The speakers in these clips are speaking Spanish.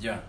Ya.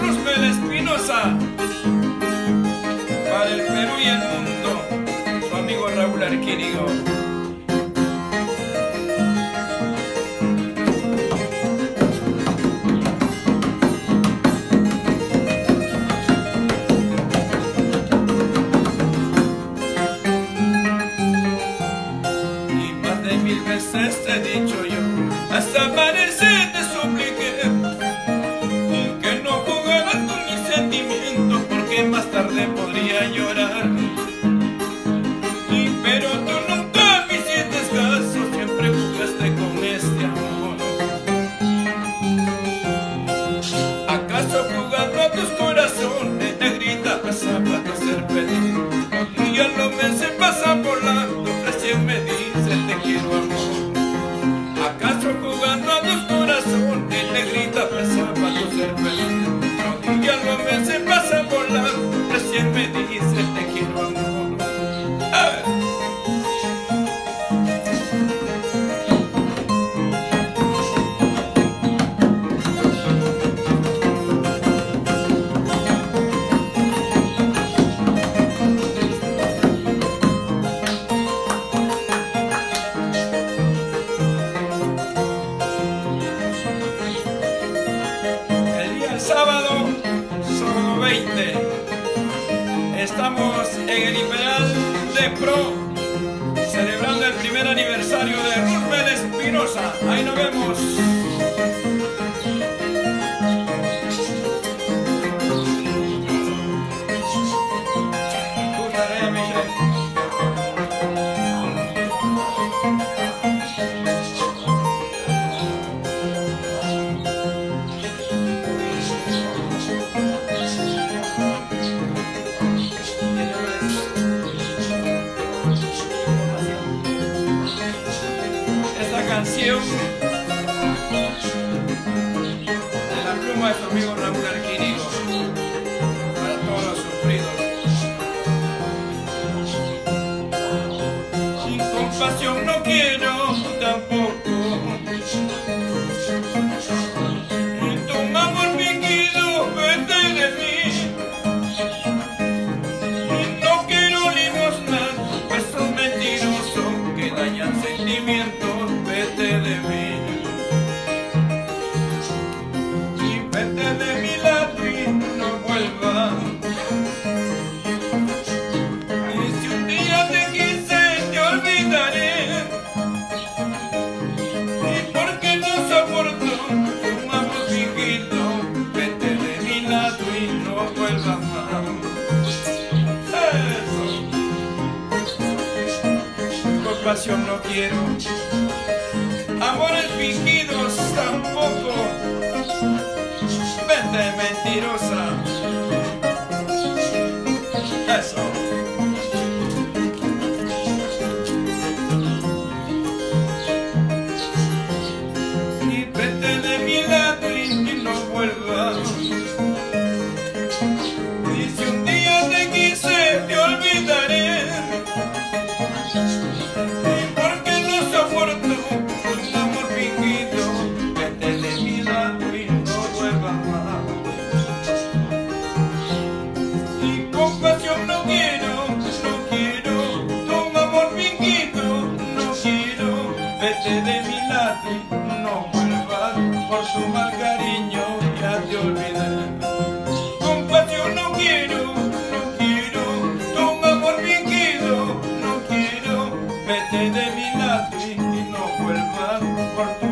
Rusmell Espinoza, para el Perú y el mundo, su amigo Raúl Arquírigo. Sábado, solo 20. Estamos en el Imperial de Pro, celebrando el primer aniversario de Rusmell Espinoza. Ahí nos vemos. De la pluma de su amigo Raúl Arquírigo, para todos los sufridos. Sin compasión no quiero tampoco. Tu amor fingido vete de mí. No quiero limosnas, pues son mentirosos que dañan sentimientos. Compasión no quiero, amores fingidos tampoco, vete mentirosa. Eso. Y vete de mi lado y no vuelvas. Y si un día te quise, te olvidaré. No vuelvas, por su mal cariño ya te olvidaré. Compasión no quiero, no quiero, tu amor fingido, no quiero, vete de mi lado y no vuelvas por tu